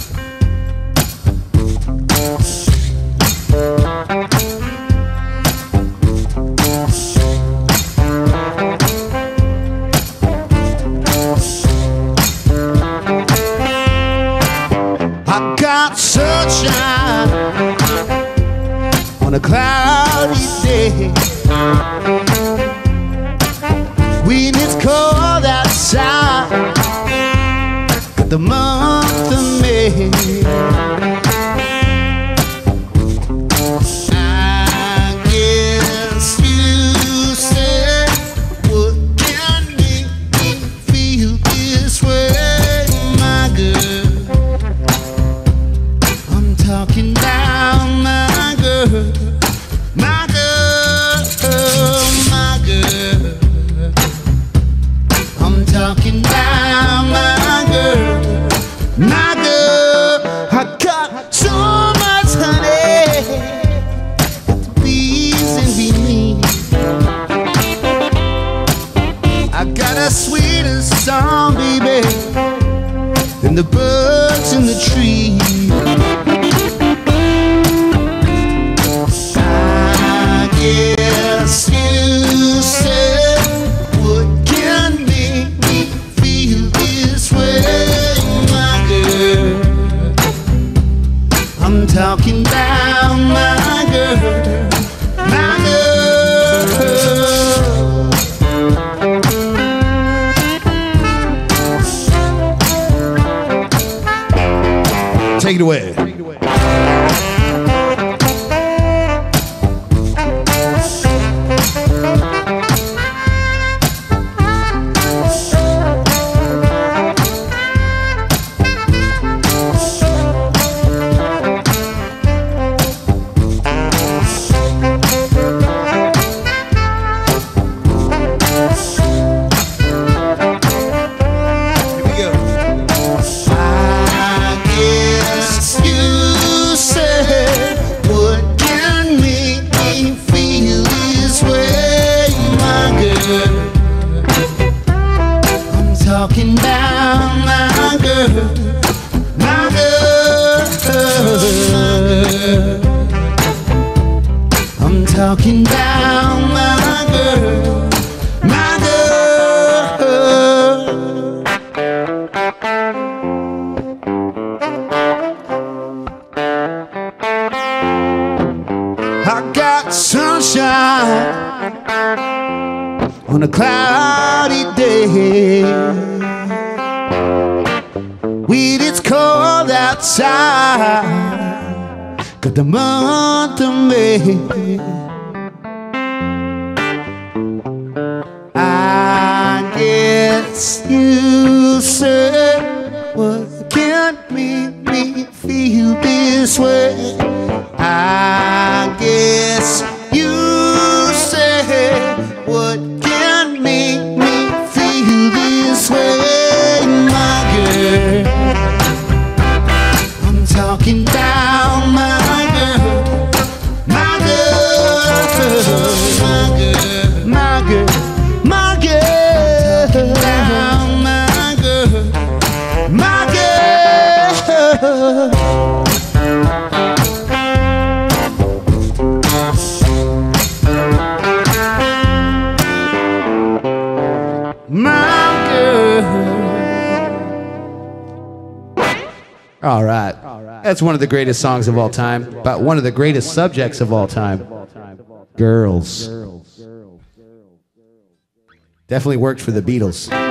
On a cloudy day, when it's cold outside, got the month of May. I guess you said, what can make me feel this way, my girl? I'm talking about my girl. Talking about my girl, my girl. I got so much honey, got the bees in me. I got a sweeter song, baby, than the birds in the trees. Talking about my girl, my girl. Take it away. Take it away. Talking about my girl, my girl. I'm talking about my girl, my girl. I got sunshine on a cloudy day, when it's cold outside, got the month of May. I guess you said, what can make me feel this way? I guess you said, what can make me feel this way, my girl? I'm talking about my girl, my girl, my girl, my girl, my girl, my girl, my girl, my girl. All right. That's one of the greatest songs of all time, but one of the greatest subjects of all time. Girls. Definitely worked for the Beatles.